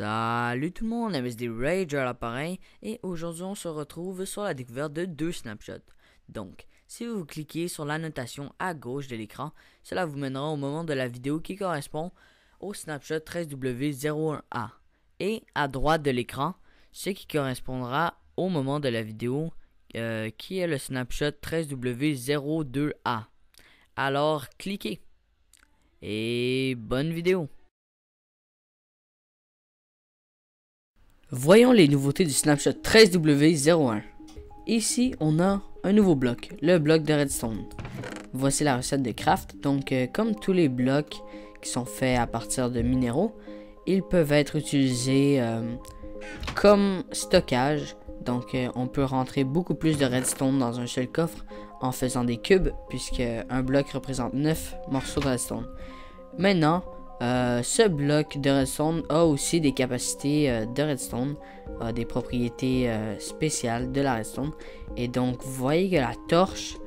Salut tout le monde, MSD Rager à l'appareil, et aujourd'hui on se retrouve sur la découverte de deux snapshots. Donc, si vous cliquez sur l'annotation à gauche de l'écran, cela vous mènera au moment de la vidéo qui correspond au snapshot 13w01a, et à droite de l'écran, ce qui correspondra au moment de la vidéo qui est le snapshot 13w02a. Alors, cliquez, et bonne vidéo! Voyons les nouveautés du snapshot 13w01. Ici, on a un nouveau bloc, le bloc de Redstone. Voici la recette de craft. Donc, comme tous les blocs qui sont faits à partir de minéraux, ils peuvent être utilisés comme stockage. Donc, on peut rentrer beaucoup plus de Redstone dans un seul coffre en faisant des cubes, puisque un bloc représente 9 morceaux de Redstone. Maintenant, ce bloc de Redstone a aussi des capacités de Redstone, des propriétés spéciales de la Redstone. Et donc, vous voyez que la torche,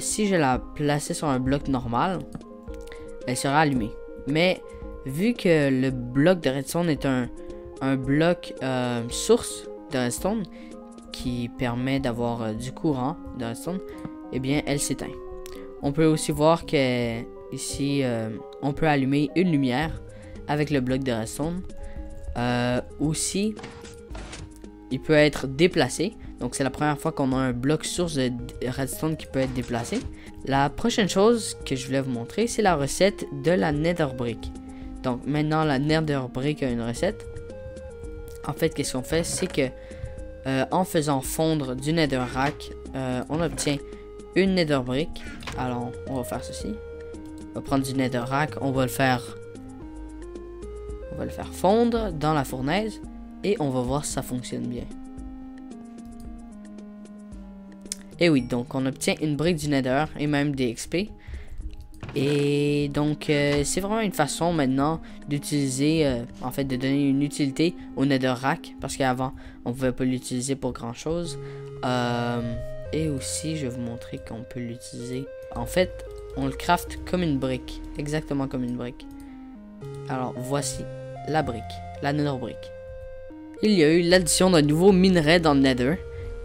si je la plaçais sur un bloc normal, elle sera allumée. Mais, vu que le bloc de Redstone est un bloc source de Redstone, qui permet d'avoir du courant de Redstone, eh bien, elle s'éteint. On peut aussi voir que... Ici, on peut allumer une lumière avec le bloc de Redstone. Aussi, il peut être déplacé. Donc, c'est la première fois qu'on a un bloc source de Redstone qui peut être déplacé. La prochaine chose que je voulais vous montrer, c'est la recette de la Nether Brick. Donc, maintenant, la Nether Brick a une recette. En fait, qu'est-ce qu'on fait, c'est que en faisant fondre du Nether Rack, on obtient une Nether Brick. Alors, on va faire ceci. On va prendre du netherrack, on va le faire fondre dans la fournaise et on va voir si ça fonctionne bien. Et oui, donc on obtient une brique du nether et même des XP. Et donc c'est vraiment une façon maintenant d'utiliser, en fait de donner une utilité au netherrack, parce qu'avant on ne pouvait pas l'utiliser pour grand chose. Et aussi je vais vous montrer qu'on peut l'utiliser. En fait, on le craft comme une brique, exactement comme une brique. Alors voici la brique, la Nether Brick. Il y a eu l'addition d'un nouveau minerai dans le Nether,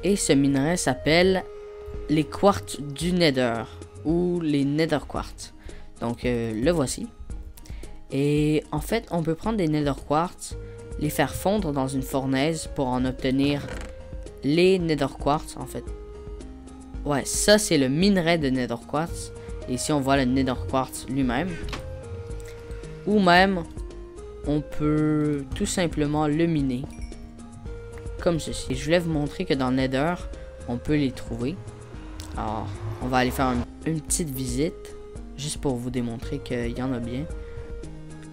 et ce minerai s'appelle les quartz du Nether, ou les Nether Quartz. Donc le voici. Et en fait, on peut prendre des Nether Quartz, les faire fondre dans une fournaise pour en obtenir les Nether Quartz, en fait. Ouais, ça c'est le minerai de Nether Quartz. Ici, on voit le Nether Quartz lui-même. Ou même, on peut tout simplement le miner. Comme ceci. Et je voulais vous montrer que dans le Nether, on peut les trouver. Alors, on va aller faire une petite visite. Juste pour vous démontrer qu'il y en a bien.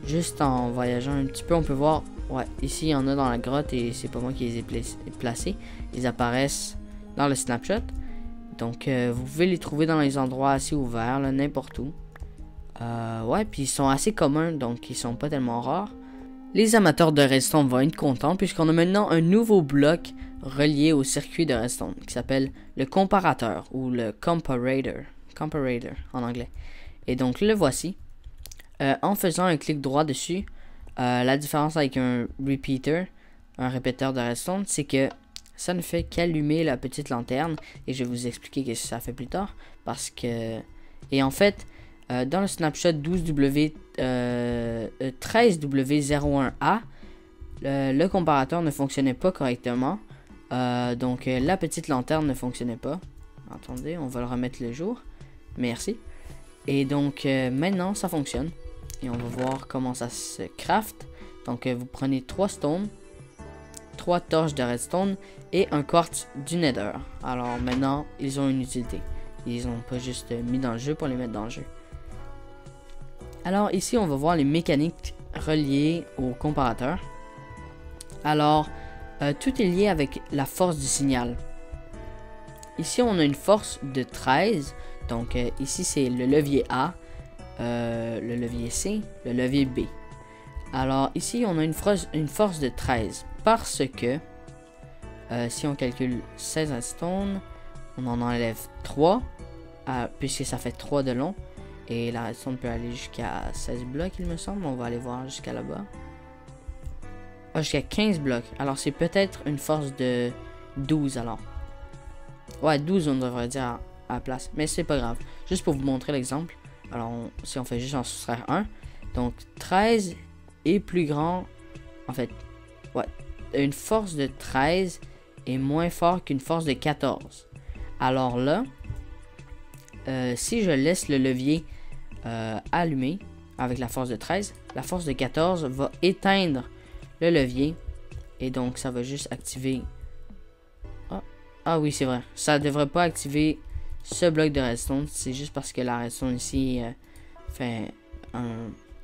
Juste en voyageant un petit peu, on peut voir... Ouais, ici, il y en a dans la grotte et c'est pas moi qui les ai placés. Ils apparaissent dans le snapshot. Donc, vous pouvez les trouver dans les endroits assez ouverts, n'importe où. Ouais, puis ils sont assez communs, donc ils sont pas tellement rares. Les amateurs de Redstone vont être contents, puisqu'on a maintenant un nouveau bloc relié au circuit de Redstone, qui s'appelle le comparateur, ou le comparator. Comparator, en anglais. Et donc, le voici. En faisant un clic droit dessus, la différence avec un répéteur de Redstone, c'est que... ça ne fait qu'allumer la petite lanterne, et je vais vous expliquer ce que ça fait plus tard, parce que... Et en fait, dans le snapshot 13w01a, le comparateur ne fonctionnait pas correctement, donc la petite lanterne ne fonctionnait pas. Attendez, on va le remettre le jour, merci. Et donc maintenant ça fonctionne, et on va voir comment ça se craft. Donc vous prenez 3 stones, 3 torches de redstone et un quartz du nether. Alors maintenant, ils ont une utilité. Ils n'ont pas juste mis dans le jeu pour les mettre dans le jeu. Alors ici, on va voir les mécaniques reliées au comparateur. Alors, tout est lié avec la force du signal. Ici, on a une force de 13. Donc ici, c'est le levier A, le levier C, le levier B. Alors ici, on a une force de 13. Parce que, si on calcule 16 redstone, on en enlève 3, puisque ça fait 3 de long. Et la redstone peut aller jusqu'à 16 blocs, il me semble. On va aller voir jusqu'à là-bas. Ah, jusqu'à 15 blocs. Alors, c'est peut-être une force de 12, alors. Ouais, 12, on devrait dire à la place. Mais c'est pas grave. Juste pour vous montrer l'exemple. Alors, si on fait juste en soustraire 1. Donc, 13 est plus grand. En fait, ouais. Une force de 13 est moins fort qu'une force de 14. Alors là, si je laisse le levier allumé avec la force de 13, la force de 14 va éteindre le levier. Et donc, ça va juste activer... Oh. Ah oui, c'est vrai. Ça ne devrait pas activer ce bloc de redstone. C'est juste parce que la redstone ici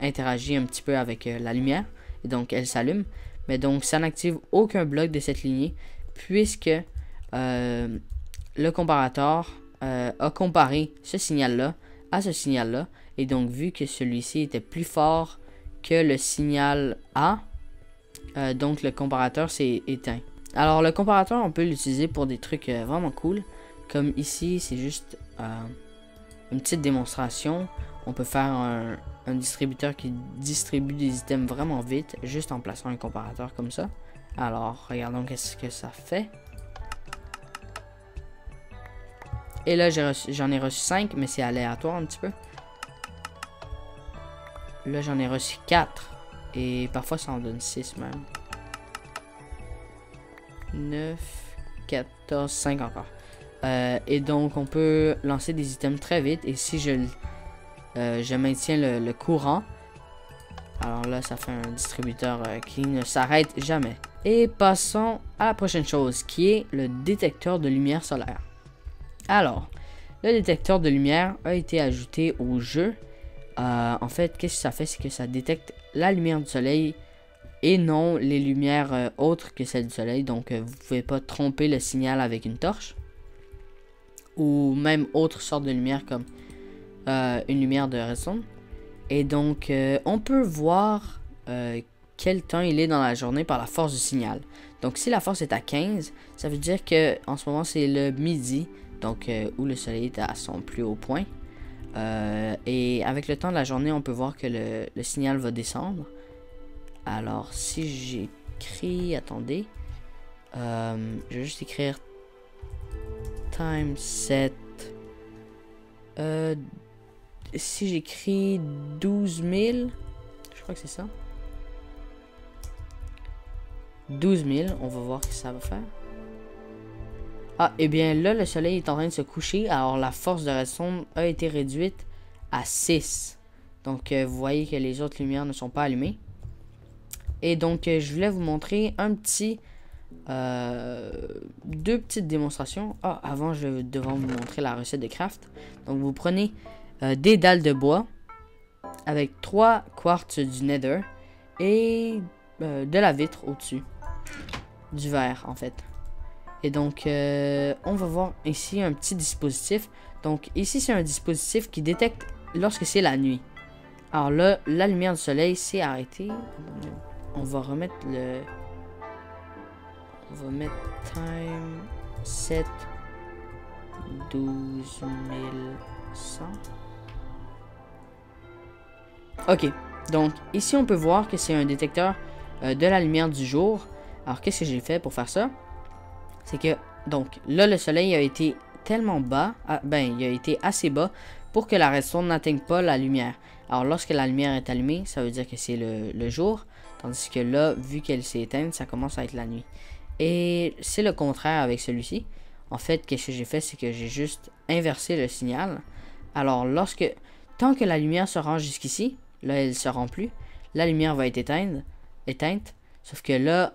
interagit un petit peu avec la lumière. Et donc, elle s'allume. Mais donc, ça n'active aucun bloc de cette lignée. Puisque le comparateur a comparé ce signal-là à ce signal-là. Et donc, vu que celui-ci était plus fort que le signal A, donc le comparateur s'est éteint. Alors, le comparateur, on peut l'utiliser pour des trucs vraiment cool. Comme ici, c'est juste une petite démonstration. On peut faire un distributeur qui distribue des items vraiment vite, juste en plaçant un comparateur comme ça. Alors, regardons qu'est-ce que ça fait. Et là, j'en ai reçu 5, mais c'est aléatoire un petit peu. Là, j'en ai reçu 4. Et parfois, ça en donne 6 même. 9, 14, 5 encore. Et donc, on peut lancer des items très vite. Et si je maintiens le courant, alors là, ça fait un distributeur qui ne s'arrête jamais. Et passons à la prochaine chose, qui est le détecteur de lumière solaire. Alors, le détecteur de lumière a été ajouté au jeu. En fait, qu'est-ce que ça fait, c'est que ça détecte la lumière du soleil et non les lumières autres que celles du soleil. Donc, vous ne pouvez pas tromper le signal avec une torche. Ou même autre sorte de lumière comme une lumière de redstone. Et donc, on peut voir quel temps il est dans la journée par la force du signal. Donc, si la force est à 15, ça veut dire que en ce moment, c'est le midi. Donc, où le soleil est à son plus haut point. Et avec le temps de la journée, on peut voir que le signal va descendre. Alors, si j'écris... Attendez. Je vais juste écrire... Time set... si j'écris 12 000... Je crois que c'est ça. 12 000. On va voir ce que ça va faire. Ah, et bien là, le soleil est en train de se coucher. Alors, la force de redstone a été réduite à 6. Donc, vous voyez que les autres lumières ne sont pas allumées. Et donc, je voulais vous montrer un petit... deux petites démonstrations. Ah, avant, je vais devoir vous montrer la recette de craft. Donc, vous prenez des dalles de bois avec 3 quartz du nether et de la vitre au-dessus. Du verre, en fait. Et donc, on va voir ici un petit dispositif. Donc, ici, c'est un dispositif qui détecte lorsque c'est la nuit. Alors là, la lumière du soleil s'est arrêtée. On va remettre le... On va mettre time set 12100. Ok. Donc, ici, on peut voir que c'est un détecteur de la lumière du jour. Alors, qu'est-ce que j'ai fait pour faire ça? C'est que, donc, là, le soleil a été tellement bas, il a été assez bas pour que la redstone n'atteigne pas la lumière. Alors, lorsque la lumière est allumée, ça veut dire que c'est le jour, tandis que là, vu qu'elle s'est éteinte, ça commence à être la nuit. Et c'est le contraire avec celui-ci. En fait, qu'est-ce que j'ai fait, c'est que j'ai juste inversé le signal. Alors, tant que la lumière se rend jusqu'ici, là, elle ne se rend plus, la lumière va être éteinte. Sauf que là,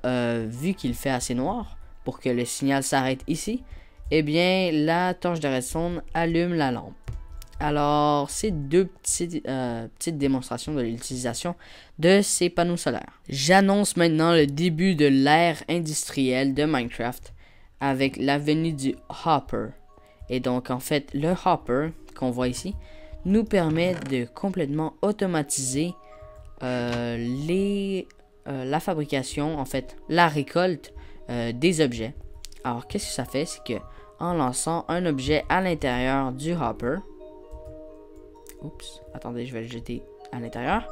vu qu'il fait assez noir, pour que le signal s'arrête ici, eh bien, la torche de redstone allume la lampe. Alors, c'est deux petites démonstrations de l'utilisation de ces panneaux solaires. J'annonce maintenant le début de l'ère industrielle de Minecraft avec la venue du Hopper. Et donc, en fait, le Hopper qu'on voit ici nous permet de complètement automatiser la fabrication, en fait, la récolte des objets. Alors, qu'est-ce que ça fait? C'est que en lançant un objet à l'intérieur du hopper, oups, attendez, je vais le jeter à l'intérieur.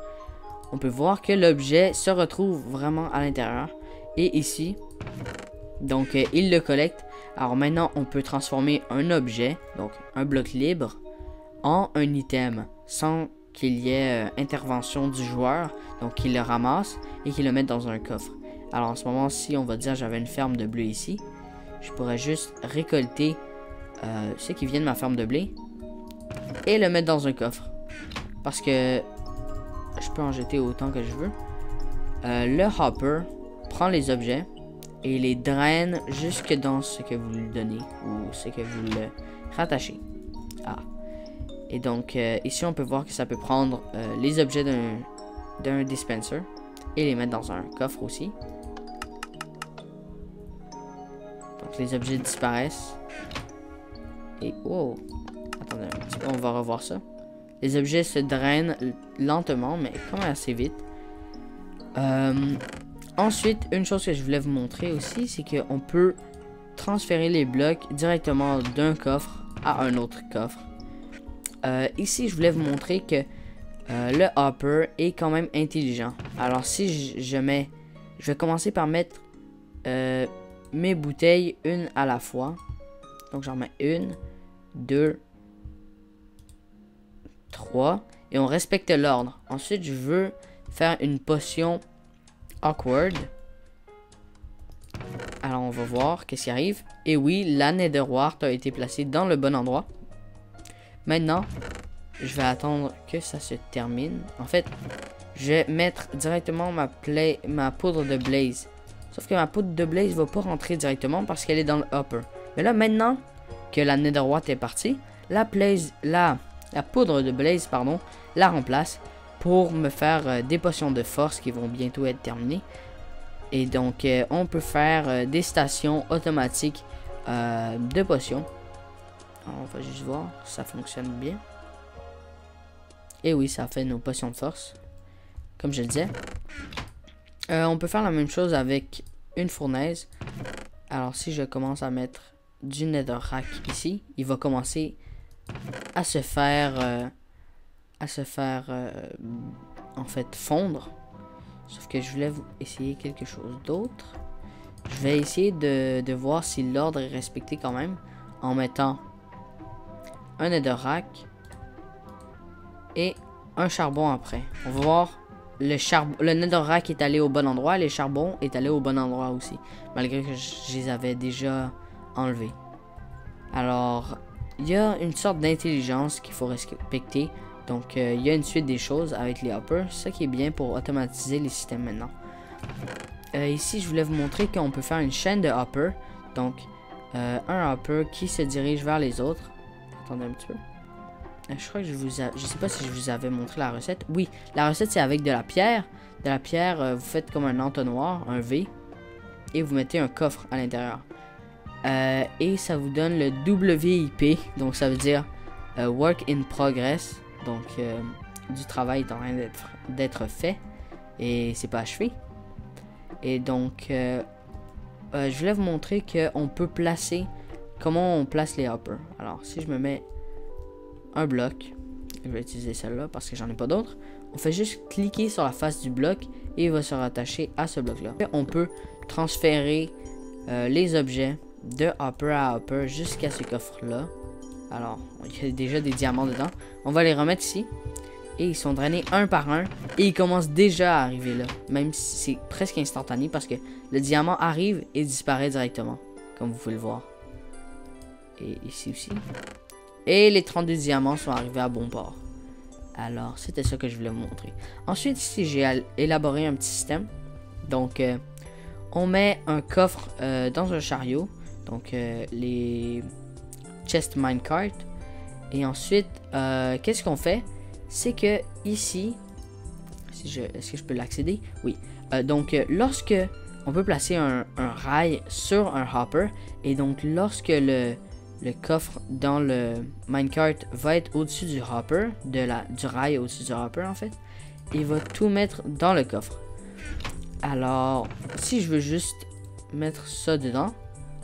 on peut voir que l'objet se retrouve vraiment à l'intérieur. Et ici, donc il le collecte. Alors maintenant, on peut transformer un objet, donc un bloc libre, en un item sans qu'il y ait intervention du joueur. Donc qu'il le ramasse et qu'il le mette dans un coffre. Alors en ce moment, si on va dire j'avais une ferme de blé ici, je pourrais juste récolter ce qui vient de ma ferme de blé et le mettre dans un coffre. Parce que je peux en jeter autant que je veux. Le hopper prend les objets et les draine jusque dans ce que vous lui donnez ou ce que vous le rattachez. Ah. Et donc ici on peut voir que ça peut prendre les objets d'un dispenser et les mettre dans un coffre aussi. Donc les objets disparaissent. Et wow. Attendez un petit peu, on va revoir ça. Les objets se drainent lentement, mais quand même assez vite. Ensuite, une chose que je voulais vous montrer aussi, c'est qu'on peut transférer les blocs directement d'un coffre à un autre coffre. Ici, je voulais vous montrer que le hopper est quand même intelligent. Alors si je vais commencer par mettre mes bouteilles une à la fois. Donc j'en mets une, deux, 3, et on respecte l'ordre. Ensuite, je veux faire une potion awkward. Alors, on va voir qu'est-ce qui arrive. Et oui, la Nether Quartz a été placée dans le bon endroit. Maintenant, je vais attendre que ça se termine. En fait, je vais mettre directement ma poudre de blaze. Sauf que ma poudre de blaze va pas rentrer directement parce qu'elle est dans le hopper. Mais là, maintenant que la Nether Quartz est partie, la poudre de blaze, pardon, la remplace pour me faire des potions de force qui vont bientôt être terminées. Et donc, on peut faire des stations automatiques de potions. Alors, on va juste voir si ça fonctionne bien. Et oui, ça fait nos potions de force, comme je le disais. On peut faire la même chose avec une fournaise. Alors, si je commence à mettre du netherrack ici, il va commencer à se faire en fait fondre. Sauf que je voulais vous essayer quelque chose d'autre. Je vais essayer de voir si l'ordre est respecté quand même en mettant un netherrack et un charbon. Après on va voir le netherrack est allé au bon endroit, les charbons est allé au bon endroit aussi, malgré que je les avais déjà enlevés. Alors il y a une sorte d'intelligence qu'il faut respecter. Donc, il y a une suite des choses avec les hoppers, ce qui est bien pour automatiser les systèmes maintenant. Ici, je voulais vous montrer qu'on peut faire une chaîne de hoppers. Donc, un hopper qui se dirige vers les autres. Attendez un petit peu. Je crois que je sais pas si je vous avais montré la recette. Oui, la recette, c'est avec de la pierre. De la pierre, vous faites comme un entonnoir, un V. Et vous mettez un coffre à l'intérieur. Et ça vous donne le WIP, donc ça veut dire Work in Progress, donc du travail est en train d'être fait et c'est pas achevé. Et donc je voulais vous montrer qu'on peut placer, comment on place les hoppers. Alors si je me mets un bloc, je vais utiliser celle-là parce que j'en ai pas d'autres. On fait juste cliquer sur la face du bloc et il va se rattacher à ce bloc-là. On peut transférer les objets de hopper à hopper jusqu'à ce coffre là. Alors il y a déjà des diamants dedans, on va les remettre ici et ils sont drainés un par un et ils commencent déjà à arriver là, même si c'est presque instantané parce que le diamant arrive et disparaît directement, comme vous pouvez le voir. Et ici aussi, et les 32 diamants sont arrivés à bon port. Alors c'était ça que je voulais vous montrer. Ensuite ici j'ai élaboré un petit système. Donc on met un coffre dans un chariot. Donc les chest minecart. Et ensuite qu'est-ce qu'on fait, c'est que ici est-ce que je peux l'accéder? Oui. Donc lorsque on peut placer un rail sur un hopper, et donc lorsque le coffre dans le minecart va être au-dessus du hopper, du rail au-dessus du hopper en fait, il va tout mettre dans le coffre. Alors si je veux juste mettre ça dedans,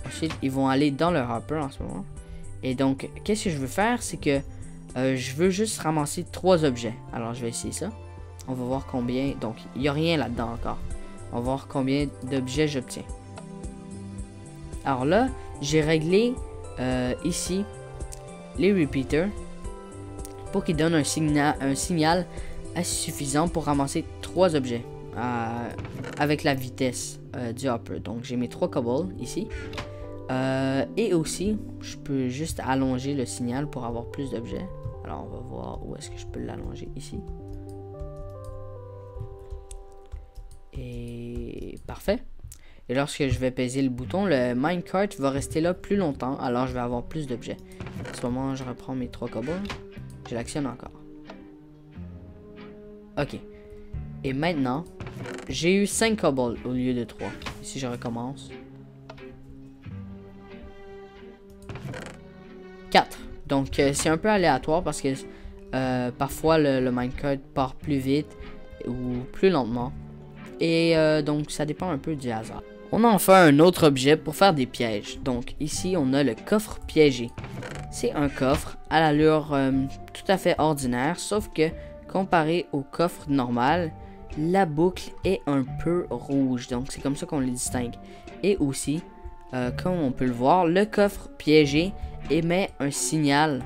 ensuite ils vont aller dans le hopper en ce moment. Et donc qu'est-ce que je veux faire, c'est que je veux juste ramasser 3 objets. Alors je vais essayer ça. On va voir combien. Donc, il n'y a rien là-dedans encore. On va voir combien d'objets j'obtiens. Alors là, j'ai réglé ici les repeaters pour qu'ils donnent un signal assez suffisant pour ramasser 3 objets avec la vitesse du hopper. Donc j'ai mes 3 cobbles ici. Et aussi, je peux juste allonger le signal pour avoir plus d'objets. Alors on va voir où est-ce que je peux l'allonger ici. Et parfait. Et lorsque je vais peser le bouton, le minecart va rester là plus longtemps, alors je vais avoir plus d'objets. En ce moment, je reprends mes 3 cobbles. Je l'actionne encore. Ok. Et maintenant, j'ai eu 5 cobbles au lieu de 3. Ici, je recommence. 4. Donc, c'est un peu aléatoire parce que parfois, le minecart part plus vite ou plus lentement. Et donc, ça dépend un peu du hasard. On a enfin un autre objet pour faire des pièges. Donc ici, on a le coffre piégé. C'est un coffre à l'allure tout à fait ordinaire, sauf que comparé au coffre normal, la boucle est un peu rouge. Donc c'est comme ça qu'on les distingue. Et aussi, comme on peut le voir, le coffre piégé émet un signal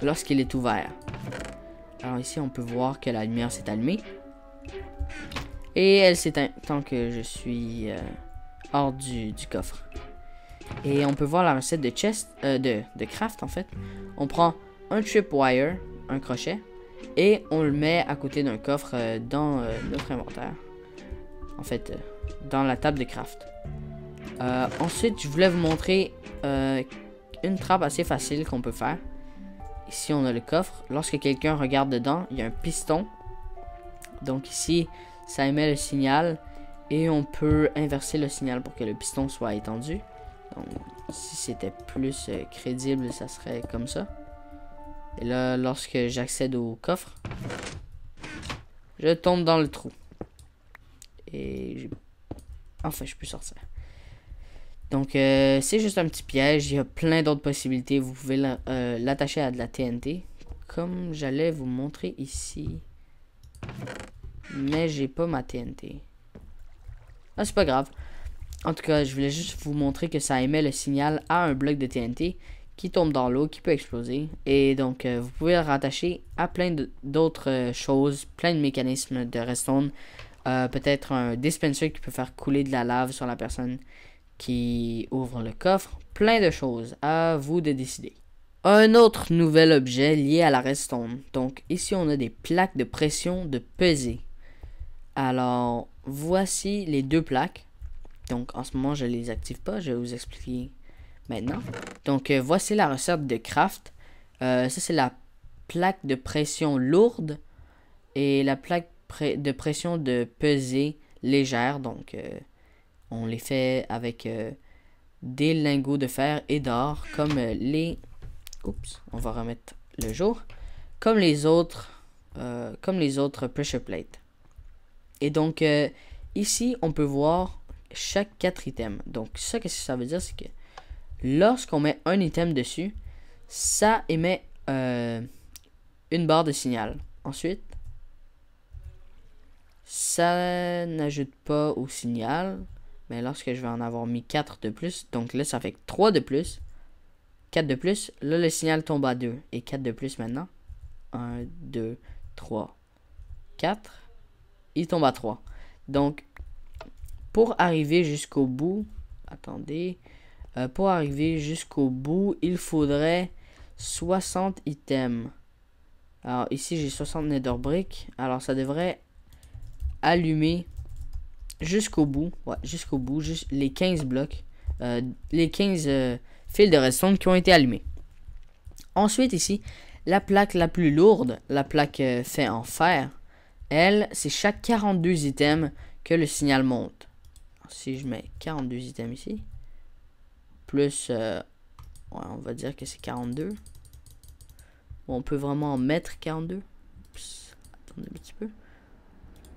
lorsqu'il est ouvert. Alors ici, on peut voir que la lumière s'est allumée. Et elle s'éteint tant que je suis... hors du coffre. Et on peut voir la recette de chest de craft en fait. On prend un tripwire, un crochet, et on le met à côté d'un coffre dans notre inventaire. En fait, dans la table de craft. Ensuite, je voulais vous montrer une trappe assez facile qu'on peut faire. Ici, on a le coffre. Lorsque quelqu'un regarde dedans, il y a un piston. Donc ici, ça émet le signal. Et on peut inverser le signal pour que le piston soit étendu. Donc, si c'était plus crédible, ça serait comme ça. Et là, lorsque j'accède au coffre, je tombe dans le trou. Et enfin, je peux sortir. Donc, c'est juste un petit piège. Il y a plein d'autres possibilités. Vous pouvez l'attacher à de la TNT, comme j'allais vous montrer ici. Mais j'ai pas ma TNT. Ah, c'est pas grave. En tout cas, je voulais juste vous montrer que ça émet le signal à un bloc de TNT qui tombe dans l'eau, qui peut exploser. Et donc, vous pouvez le rattacher à plein d'autres choses, plein de mécanismes de redstone. Peut-être un dispenser qui peut faire couler de la lave sur la personne qui ouvre le coffre. Plein de choses. À vous de décider. Un autre nouvel objet lié à la redstone. Donc, ici, on a des plaques de pression de pesée. Alors... voici les 2 plaques. Donc en ce moment je les active pas, je vais vous expliquer maintenant. Donc voici la recette de craft. Ça c'est la plaque de pression lourde et la plaque de pression de pesée légère. Donc on les fait avec des lingots de fer et d'or comme les... Oups, on va remettre le jour. Comme les autres pressure plates. Et donc, ici, on peut voir chaque 4 items. Donc, ça, qu'est-ce que ça veut dire? C'est que lorsqu'on met un item dessus, ça émet une barre de signal. Ensuite, ça n'ajoute pas au signal. Mais lorsque je vais en avoir mis 4 de plus, donc là, ça fait 3 de plus, 4 de plus. Là, le signal tombe à 2. Et 4 de plus maintenant. 1, 2, 3, 4. Il tombe à 3. Donc, pour arriver jusqu'au bout, attendez, pour arriver jusqu'au bout, il faudrait 60 items. Alors, ici, j'ai 60 nether bricks. Alors, ça devrait allumer jusqu'au bout. Ouais, jusqu'au bout, juste les 15 blocs, les 15 fils de redstone qui ont été allumés. Ensuite, ici, la plaque la plus lourde, la plaque faite en fer. Elle, c'est chaque 42 items que le signal monte. Si je mets 42 items ici, plus, ouais, on va dire que c'est 42. On peut vraiment en mettre 42. Psst, attendez un petit peu.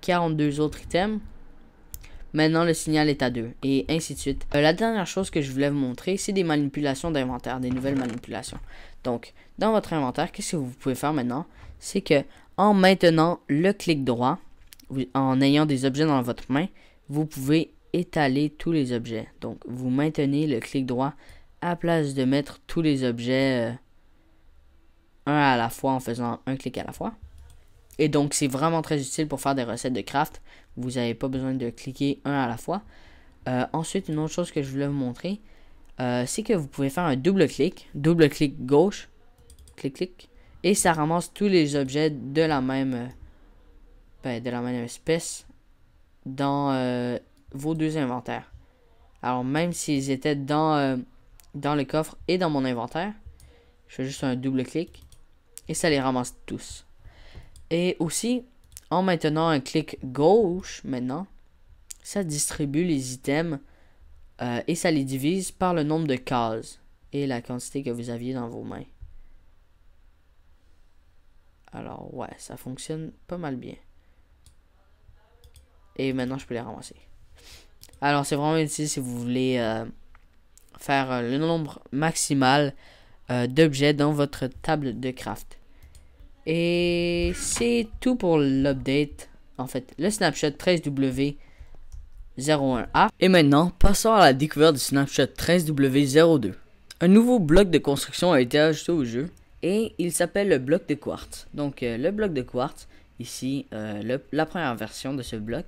42 autres items. Maintenant, le signal est à 2 et ainsi de suite. La dernière chose que je voulais vous montrer, c'est des manipulations d'inventaire, des nouvelles manipulations. Donc, dans votre inventaire, qu'est-ce que vous pouvez faire maintenant? C'est que en maintenant le clic droit, en ayant des objets dans votre main, vous pouvez étaler tous les objets. Donc, vous maintenez le clic droit à place de mettre tous les objets un à la fois en faisant un clic à la fois. Et donc, c'est vraiment très utile pour faire des recettes de craft. Vous n'avez pas besoin de cliquer un à la fois. Ensuite, une autre chose que je voulais vous montrer, c'est que vous pouvez faire un double clic gauche, clic, et ça ramasse tous les objets de la même espèce dans vos deux inventaires. Alors, même s'ils étaient dans le coffre et dans mon inventaire, je fais juste un double clic et ça les ramasse tous. Et aussi, en maintenant un clic gauche, ça distribue les items et ça les divise par le nombre de cases et la quantité que vous aviez dans vos mains. Alors ouais, ça fonctionne pas mal bien. Et maintenant, je peux les ramasser. Alors, c'est vraiment utile si vous voulez faire le nombre maximal d'objets dans votre table de craft. Et c'est tout pour l'update. En fait, le snapshot 13w01a. Et maintenant, passons à la découverte du snapshot 13w02. Un nouveau bloc de construction a été ajouté au jeu. Et il s'appelle le bloc de quartz. Donc, le bloc de quartz, ici, la première version de ce bloc,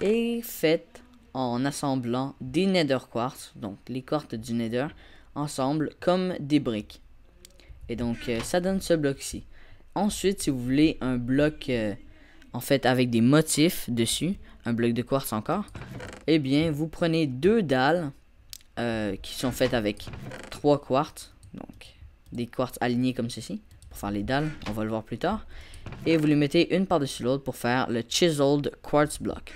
est faite en assemblant des nether quartz, donc les quartz du nether, ensemble comme des briques. Et donc, ça donne ce bloc-ci. Ensuite, si vous voulez un bloc, en fait, avec des motifs dessus, un bloc de quartz encore, eh bien, vous prenez deux dalles qui sont faites avec trois quartz, donc des quartz alignés comme ceci, pour faire les dalles, on va le voir plus tard. Et vous les mettez une par-dessus l'autre pour faire le chiseled quartz block.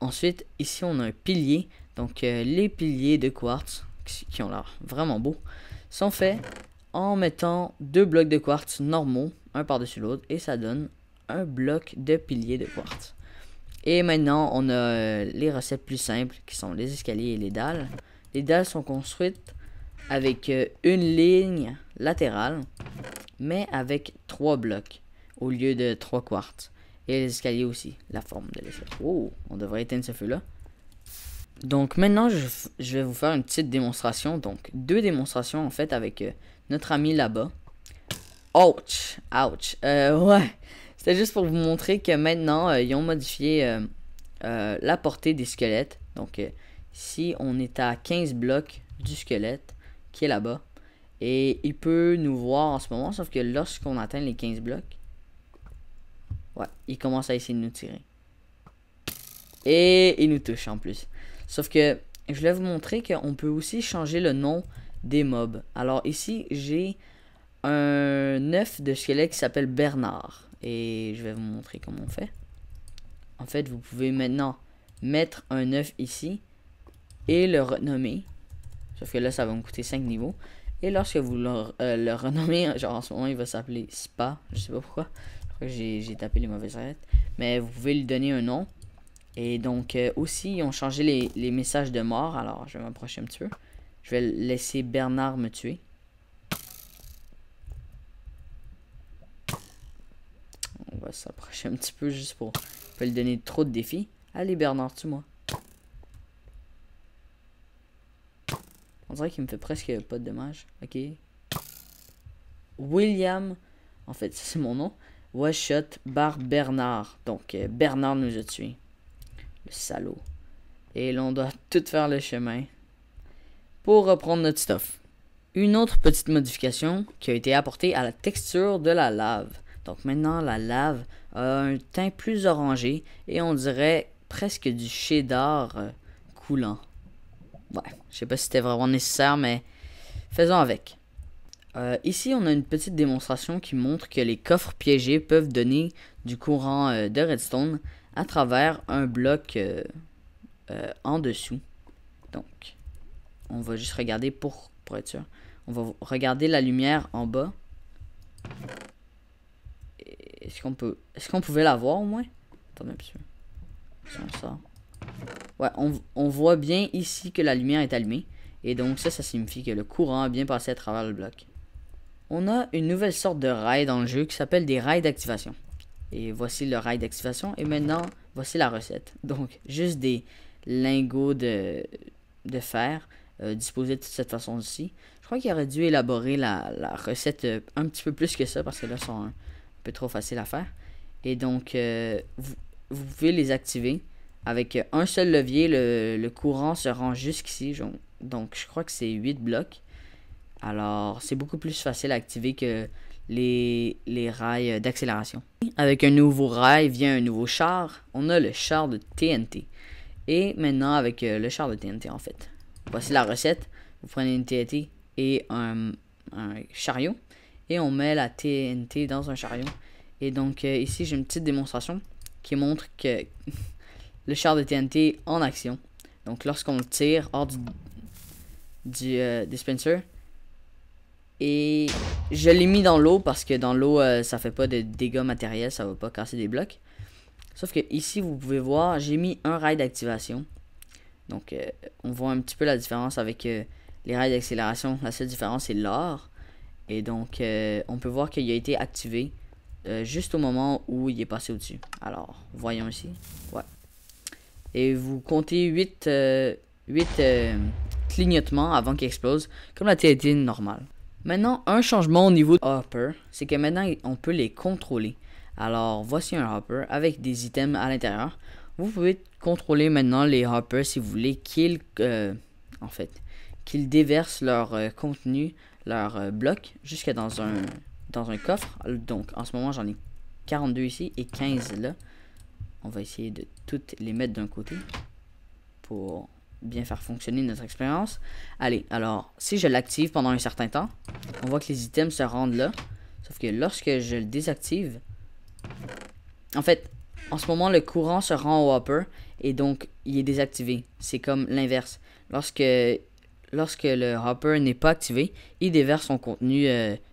Ensuite, ici on a un pilier. Donc les piliers de quartz, qui ont l'air vraiment beaux, sont faits en mettant deux blocs de quartz normaux, un par-dessus l'autre, et ça donne un bloc de pilier de quartz. Et maintenant, on a les recettes plus simples, qui sont les escaliers et les dalles. Les dalles sont construites avec une ligne latérale, mais avec trois blocs au lieu de trois quartz. Et les escaliers aussi, la forme de l'escalier. Oh, on devrait éteindre ce feu-là. Donc maintenant, je vais vous faire une petite démonstration. Donc, deux démonstrations en fait avec notre ami là-bas. Ouch, ouch. Ouais, c'était juste pour vous montrer que maintenant, ils ont modifié la portée des squelettes. Donc, ici, on est à 15 blocs du squelette qui est là-bas. Et il peut nous voir en ce moment, sauf que lorsqu'on atteint les 15 blocs, ouais, il commence à essayer de nous tirer. Et il nous touche en plus. Sauf que je voulais vous montrer qu'on peut aussi changer le nom des mobs. Alors ici, j'ai un œuf de squelette qui s'appelle Bernard. Et je vais vous montrer comment on fait. En fait, vous pouvez maintenant mettre un œuf ici et le renommer. Sauf que là, ça va me coûter 5 niveaux. Et lorsque vous le renommez, genre en ce moment, il va s'appeler Spa. Je sais pas pourquoi. Je crois que j'ai tapé les mauvaises lettres. Mais vous pouvez lui donner un nom. Et donc, aussi, ils ont changé les messages de mort. Alors, je vais m'approcher un petit peu. Je vais laisser Bernard me tuer. On va s'approcher un petit peu juste pour pas lui donner trop de défis. Allez, Bernard, tue-moi. On dirait qu'il me fait presque pas de dommages. Ok. William. En fait, c'est mon nom. Was shot bar Bernard. Donc, Bernard nous a tués. Le salaud. Et là, on doit tout faire le chemin pour reprendre notre stuff. Une autre petite modification qui a été apportée à la texture de la lave. Donc, maintenant, la lave a un teint plus orangé et on dirait presque du cheddar coulant. Ouais, je sais pas si c'était vraiment nécessaire, mais faisons avec. Ici, on a une petite démonstration qui montre que les coffres piégés peuvent donner du courant de redstone à travers un bloc en dessous. Donc, on va juste regarder pour être sûr. On va regarder la lumière en bas. Est-ce qu'on pouvait la voir au moins? Attendez un petit peu. Si on sort. Ouais, on voit bien ici que la lumière est allumée. Et donc ça signifie que le courant a bien passé à travers le bloc. On a une nouvelle sorte de rails dans le jeu qui s'appelle des rails d'activation. Et voici le rail d'activation. Et maintenant, voici la recette. Donc, juste des lingots de fer disposés de cette façon-ci. Je crois qu'il aurait dû élaborer la recette un petit peu plus que ça, parce que là, sont un peu trop faciles à faire. Et donc, vous pouvez les activer. Avec un seul levier, le courant se rend jusqu'ici. Donc, je crois que c'est 8 blocs. Alors, c'est beaucoup plus facile à activer que les rails d'accélération. Avec un nouveau rail vient un nouveau char. On a le char de TNT. Et maintenant, avec le char de TNT, en fait. Voici la recette. Vous prenez une TNT et un chariot. Et on met la TNT dans un chariot. Et donc, ici, j'ai une petite démonstration qui montre que le char de TNT en action. Donc, lorsqu'on le tire hors du dispenser. Et je l'ai mis dans l'eau parce que dans l'eau, ça fait pas de dégâts matériels, ça va pas casser des blocs. Sauf que ici, vous pouvez voir, j'ai mis un rail d'activation. Donc, on voit un petit peu la différence avec les rails d'accélération. La seule différence, c'est l'or. Et donc, on peut voir qu'il a été activé juste au moment où il est passé au-dessus. Alors, voyons ici. Ouais. Et vous comptez 8 clignotements avant qu'il explose, comme la TNT normale. Maintenant, un changement au niveau de Hopper, c'est que maintenant, on peut les contrôler. Alors, voici un Hopper avec des items à l'intérieur. Vous pouvez contrôler maintenant les Hoppers si vous voulez qu'ils déversent leur contenu, leur bloc, jusqu'à dans un coffre. Donc, en ce moment, j'en ai 42 ici et 15 là. On va essayer de toutes les mettre d'un côté pour bien faire fonctionner notre expérience. Allez, alors, si je l'active pendant un certain temps, on voit que les items se rendent là. Sauf que lorsque je le désactive, en fait, en ce moment, le courant se rend au Hopper et donc, il est désactivé. C'est comme l'inverse. Lorsque le Hopper n'est pas activé, il déverse son contenu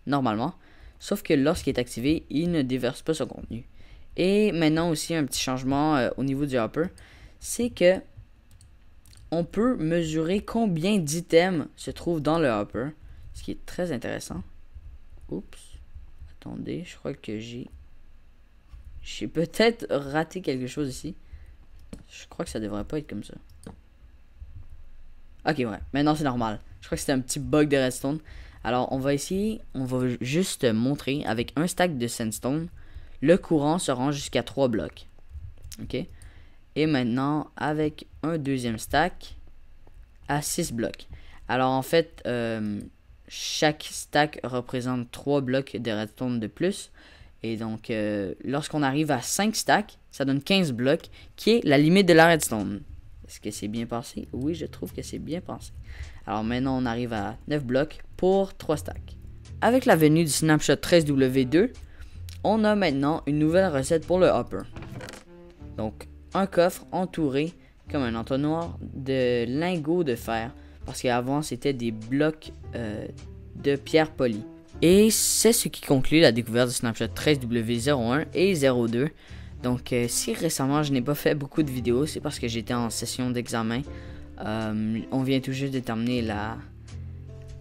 normalement. Sauf que lorsqu'il est activé, il ne déverse pas son contenu. Et maintenant aussi, un petit changement au niveau du Hopper, c'est que on peut mesurer combien d'items se trouvent dans le Hopper, ce qui est très intéressant. Oups, attendez, je crois que j'ai peut-être raté quelque chose ici. Je crois que ça devrait pas être comme ça. Ok, ouais, maintenant c'est normal. Je crois que c'était un petit bug de Redstone. Alors, on va essayer, on va juste montrer avec un stack de sandstone, le courant se rend jusqu'à 3 blocs. Ok. Et maintenant, avec un deuxième stack, à 6 blocs. Alors, en fait, chaque stack représente 3 blocs de redstone de plus. Et donc, lorsqu'on arrive à 5 stacks, ça donne 15 blocs, qui est la limite de la redstone. Est-ce que c'est bien pensé? Oui, je trouve que c'est bien pensé. Alors, maintenant, on arrive à 9 blocs pour 3 stacks. Avec la venue du snapshot 13w02, on a maintenant une nouvelle recette pour le Hopper. Donc, un coffre entouré comme un entonnoir de lingots de fer, parce qu'avant c'était des blocs de pierre polie. Et c'est ce qui conclut la découverte du snapshot 13w01 et 02. Donc si récemment je n'ai pas fait beaucoup de vidéos, c'est parce que j'étais en session d'examen. On vient tout juste de terminer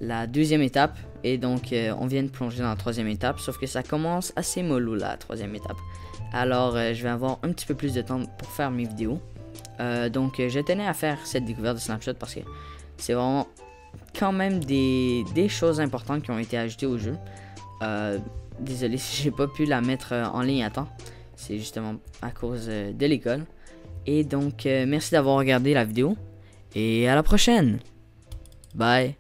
la deuxième étape et donc on vient de plonger dans la troisième étape, sauf que ça commence assez mollo la troisième étape. Alors je vais avoir un petit peu plus de temps pour faire mes vidéos. Donc je tenais à faire cette découverte de Snapshot parce que c'est vraiment quand même des choses importantes qui ont été ajoutées au jeu. Désolé si j'ai pas pu la mettre en ligne à temps, c'est justement à cause de l'école. Et donc merci d'avoir regardé la vidéo et à la prochaine. Bye.